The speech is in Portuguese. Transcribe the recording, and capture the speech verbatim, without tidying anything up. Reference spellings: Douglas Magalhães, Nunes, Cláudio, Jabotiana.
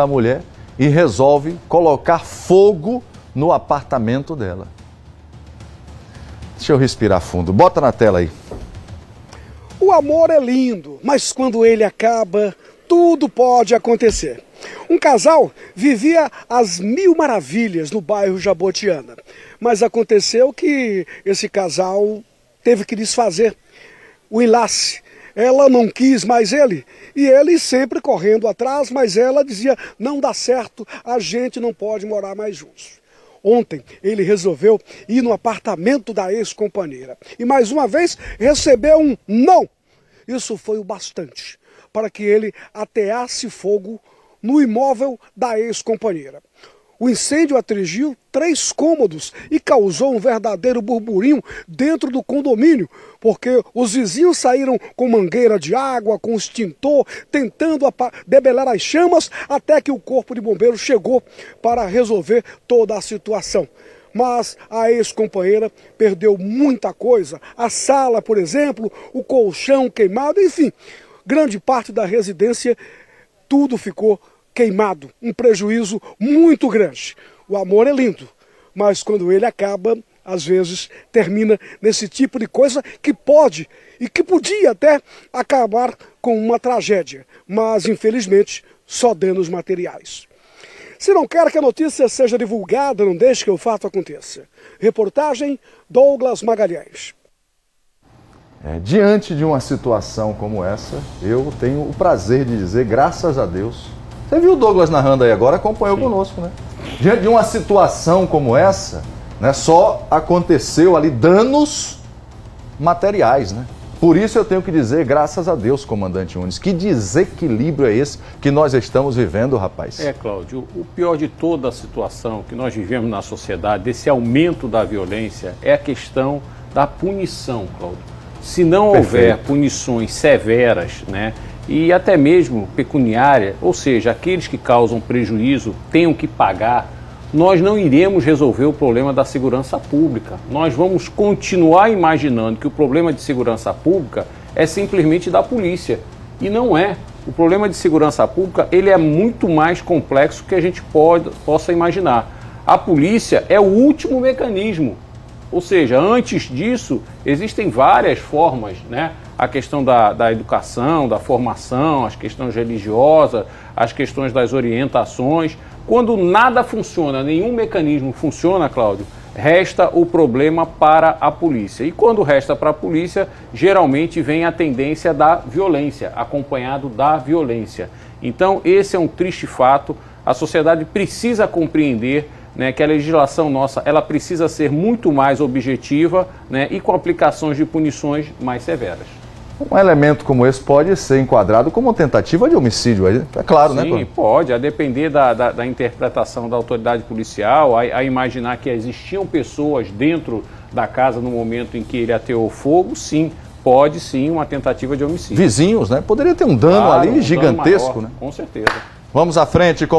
da mulher e resolve colocar fogo no apartamento dela. Deixa eu respirar fundo. Bota na tela aí. O amor é lindo, mas quando ele acaba, tudo pode acontecer. Um casal vivia às mil maravilhas no bairro Jabotiana, mas aconteceu que esse casal teve que desfazer o enlace. Ela não quis mais ele, e ele sempre correndo atrás, mas ela dizia, não dá certo, a gente não pode morar mais juntos. Ontem ele resolveu ir no apartamento da ex-companheira e mais uma vez recebeu um não. Isso foi o bastante para que ele ateasse fogo no imóvel da ex-companheira. O incêndio atingiu três cômodos e causou um verdadeiro burburinho dentro do condomínio, porque os vizinhos saíram com mangueira de água, com extintor, tentando debelar as chamas, até que o corpo de bombeiros chegou para resolver toda a situação. Mas a ex-companheira perdeu muita coisa, a sala, por exemplo, o colchão queimado, enfim, grande parte da residência, tudo ficou queimado, um prejuízo muito grande. O amor é lindo, mas quando ele acaba, às vezes termina nesse tipo de coisa que pode e que podia até acabar com uma tragédia, mas infelizmente só danos materiais. Se não quer que a notícia seja divulgada, não deixe que o fato aconteça. Reportagem Douglas Magalhães. É, diante de uma situação como essa, eu tenho o prazer de dizer, graças a Deus. Você viu o Douglas narrando aí agora, acompanhou Sim. conosco, né? Diante de uma situação como essa, né, só aconteceu ali danos materiais, né? Por isso eu tenho que dizer, graças a Deus, comandante Nunes, que desequilíbrio é esse que nós estamos vivendo, rapaz? É, Cláudio, o pior de toda a situação que nós vivemos na sociedade, desse aumento da violência, é a questão da punição, Cláudio. Se não Perfeito. houver punições severas, né? E até mesmo pecuniária, ou seja, aqueles que causam prejuízo tenham que pagar, nós não iremos resolver o problema da segurança pública. Nós vamos continuar imaginando que o problema de segurança pública é simplesmente da polícia. E não é. O problema de segurança pública, ele é muito mais complexo do que a gente pode, possa imaginar. A polícia é o último mecanismo. Ou seja, antes disso, existem várias formas, né? A questão da, da educação, da formação, as questões religiosas, as questões das orientações. Quando nada funciona, nenhum mecanismo funciona, Cláudio, resta o problema para a polícia. E quando resta para a polícia, geralmente vem a tendência da violência, acompanhado da violência. Então, esse é um triste fato. A sociedade precisa compreender, né, que a legislação nossa, ela precisa ser muito mais objetiva, né, e com aplicações de punições mais severas. Um elemento como esse pode ser enquadrado como tentativa de homicídio, é claro, Sim, né? Sim, pode, a depender da, da, da interpretação da autoridade policial, a, a imaginar que existiam pessoas dentro da casa no momento em que ele ateou fogo, sim. Pode sim uma tentativa de homicídio. Vizinhos, né? Poderia ter um dano claro, ali um gigantesco, dano maior, né? Com certeza. Vamos à frente, como